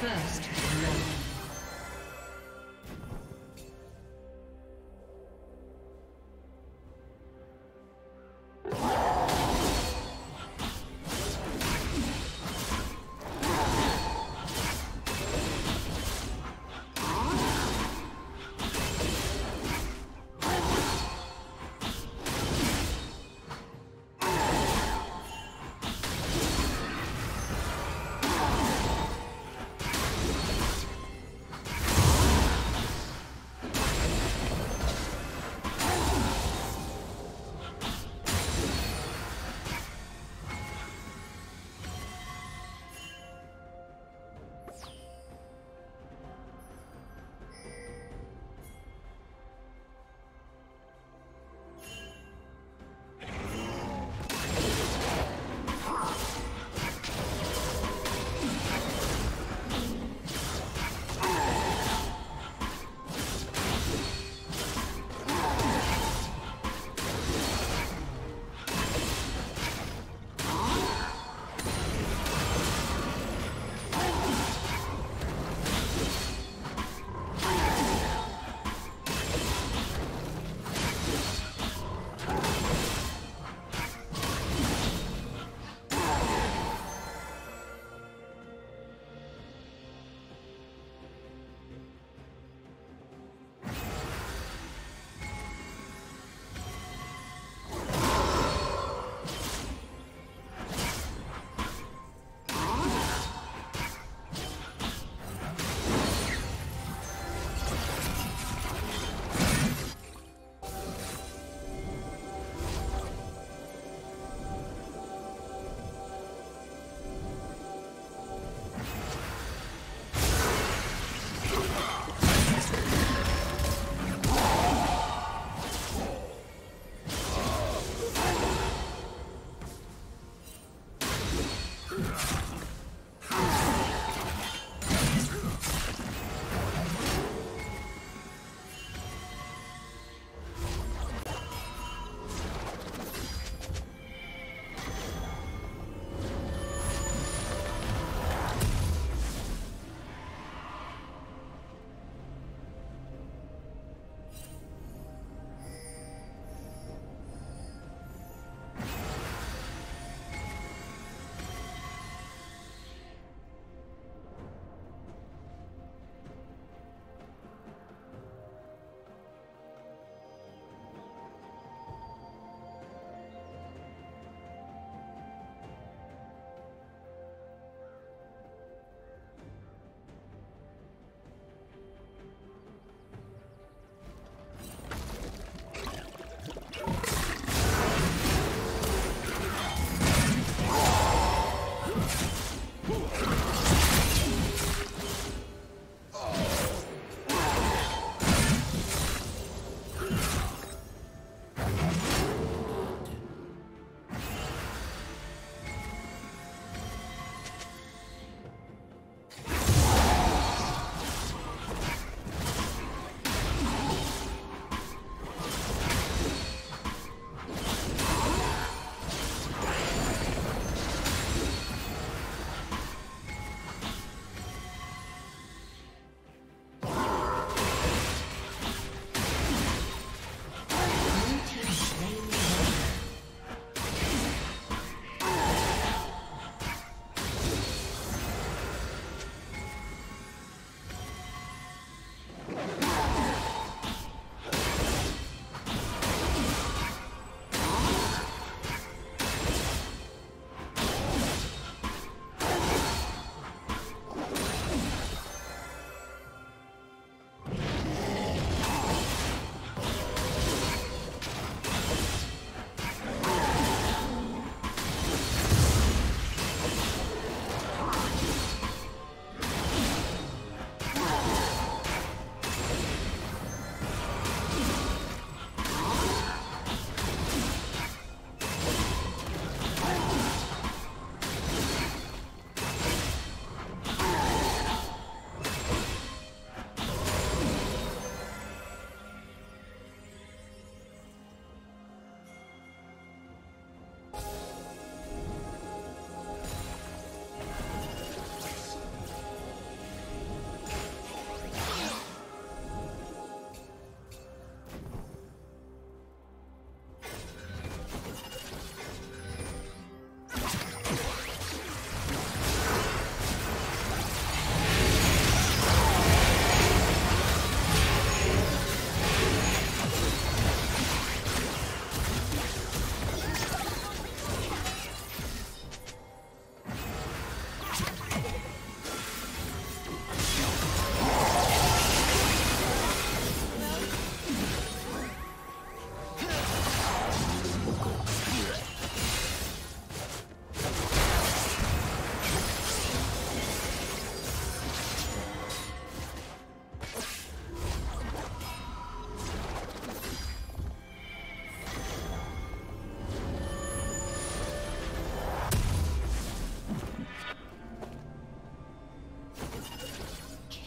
First love.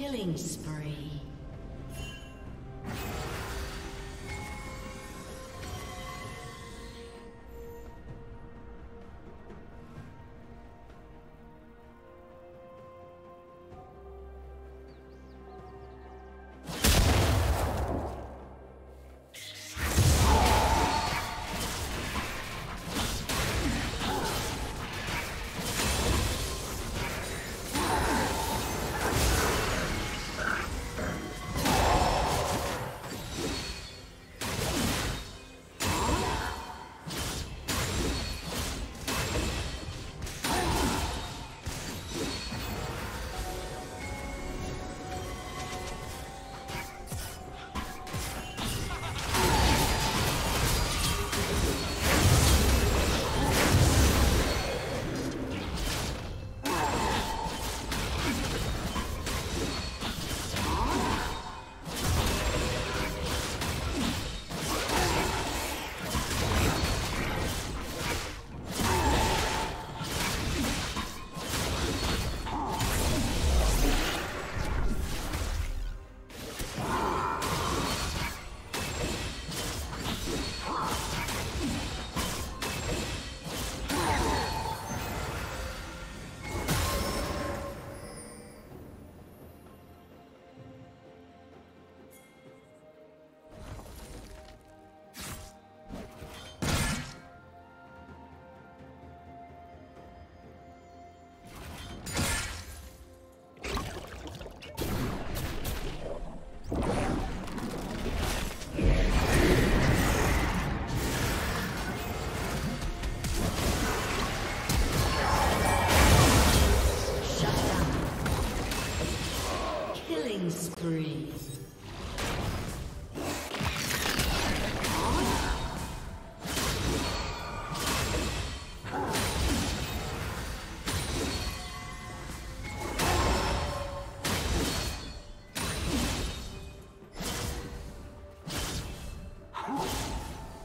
Killing spree.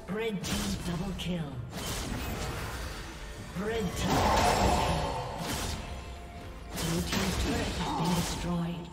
Red team double kill. Red team double kill. Blue team's turret has been destroyed.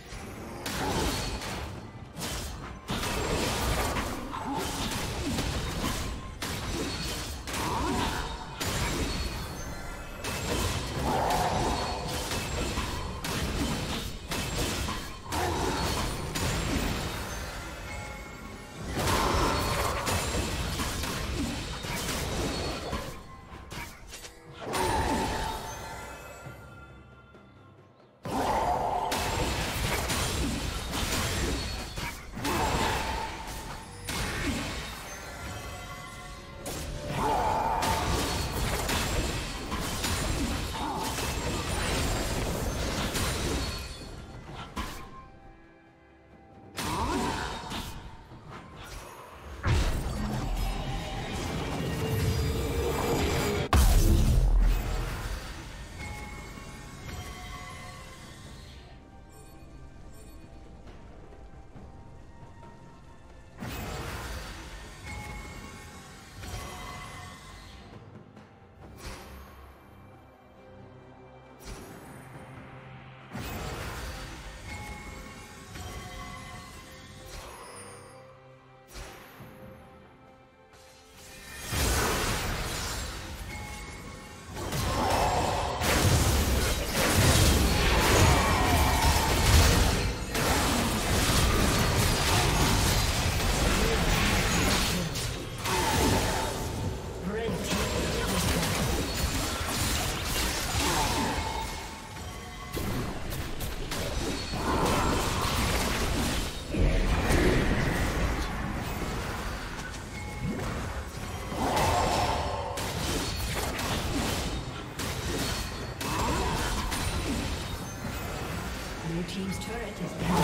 Blue team's turret has been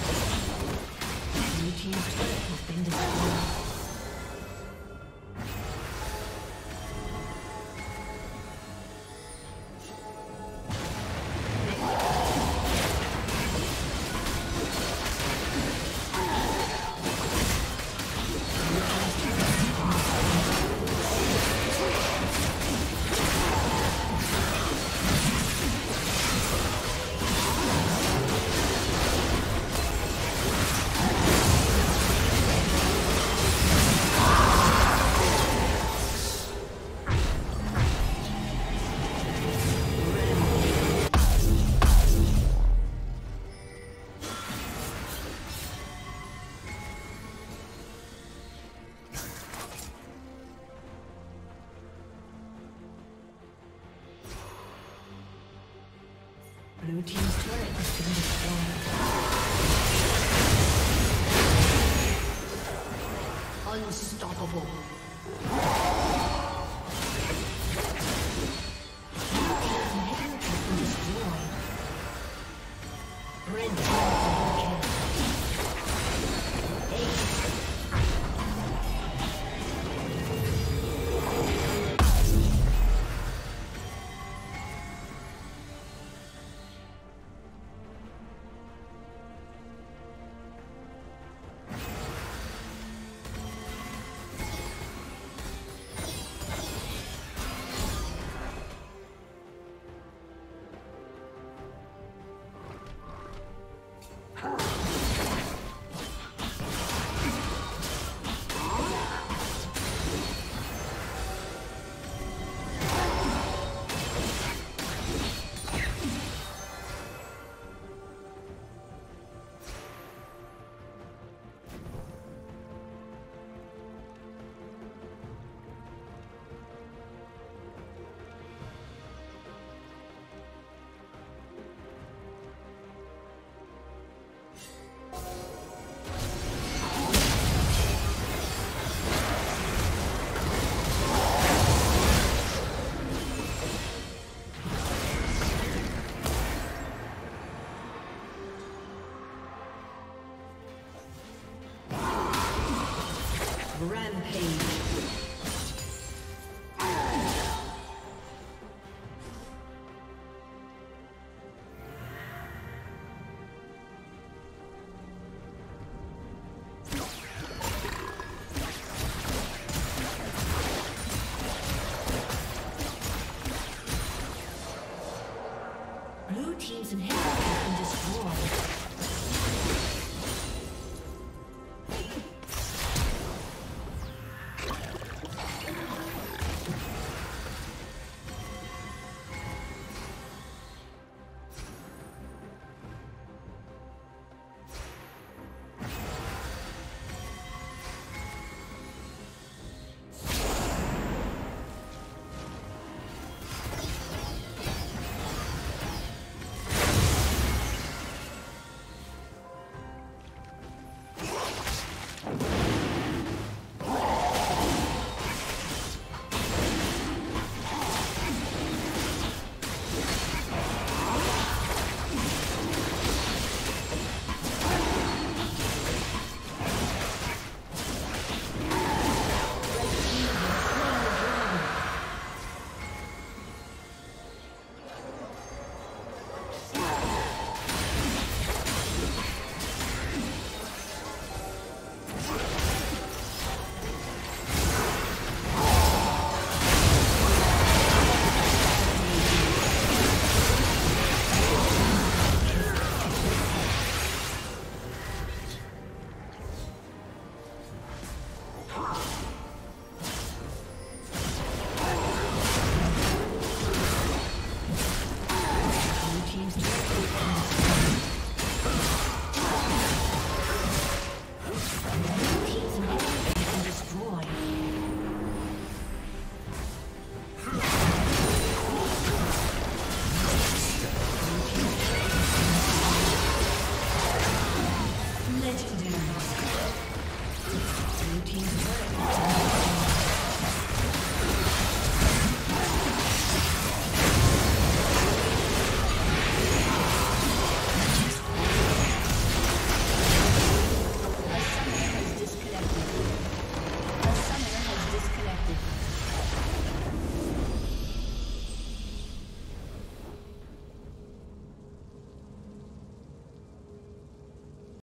destroyed. Blue team's turret has been destroyed. Blue team's turret has been destroyed. Unstoppable. Blue team's inhibitor has been destroyed. Red team has been killed. Ace. Blue team's inhibitor has been destroyed.